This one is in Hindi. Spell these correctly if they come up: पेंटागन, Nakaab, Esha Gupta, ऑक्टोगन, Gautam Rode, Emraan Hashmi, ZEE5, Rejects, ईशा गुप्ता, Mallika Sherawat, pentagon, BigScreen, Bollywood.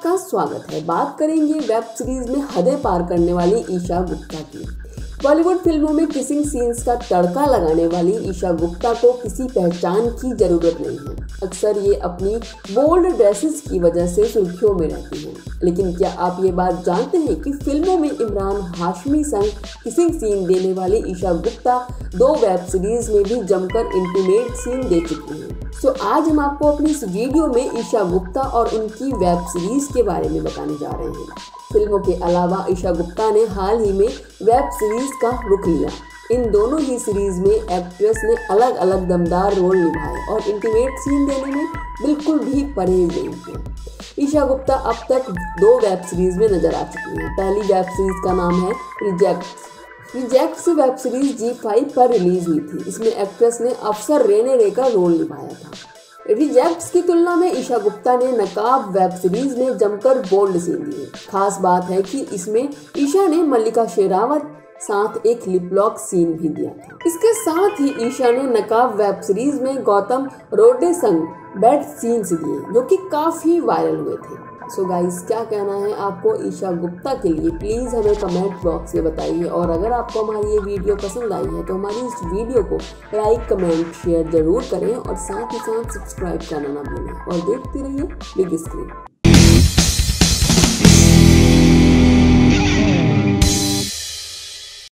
आपका स्वागत है। बात करेंगे वेब सीरीज में हदें पार करने वाली ईशा गुप्ता की। बॉलीवुड फिल्मों में किसिंग सीन्स का तड़का लगाने वाली ईशा गुप्ता को किसी पहचान की जरूरत नहीं है। अक्सर ये अपनी बोल्ड ड्रेसेस की वजह से सुर्खियों में रहती हैं। लेकिन क्या आप ये बात जानते हैं कि फिल्मों में इमरान हाशमी संग किसिंग सीन देने वाली ईशा गुप्ता दो वेब सीरीज में भी जमकर इंटीमेट सीन दे चुकी हैं। तो आज हम आपको अपनी इस वीडियो में ईशा गुप्ता और उनकी वेब सीरीज के बारे में बताने जा रहे हैं। फिल्मों के अलावा ईशा गुप्ता ने हाल ही में वेब सीरीज का रुख लिया। इन दोनों ही सीरीज में एक्ट्रेस ने अलग अलग दमदार रोल निभाए और इंटीमेट सीन देने में बिल्कुल भी परहेज नहीं किया। ईशा गुप्ता अब तक दो वेब सीरीज में नजर आ चुकी हैं। पहली वेब सीरीज का नाम है Rejects. Rejects web series ZEE5 पर रिलीज हुई थी। इसमें एक्ट्रेस ने अफसर रेने का रोल निभाया था। रिजेक्ट्स की तुलना में ईशा गुप्ता ने नक़ाब वेब सीरीज में जमकर बोल्ड सीन दिए। खास बात है कि इसमें ईशा ने मल्लिका शेरावत साथ एक लिपलॉक सीन भी दिया था। इसके साथ ही ईशा ने नक़ाब वेब सीरीज में गौतम रोडे संग बेड सीन्स दिए जो कि काफी वायरल हुए थे। सो गाइस, क्या कहना है आपको ईशा गुप्ता के लिए, प्लीज़ हमें कमेंट बॉक्स में बताइए। और अगर आपको हमारी ये वीडियो पसंद आई है तो हमारी इस वीडियो को लाइक, कमेंट, शेयर जरूर करें और साथ ही साथ सब्सक्राइब करना ना भूलें। और देखते रहिए बिग स्क्रीन।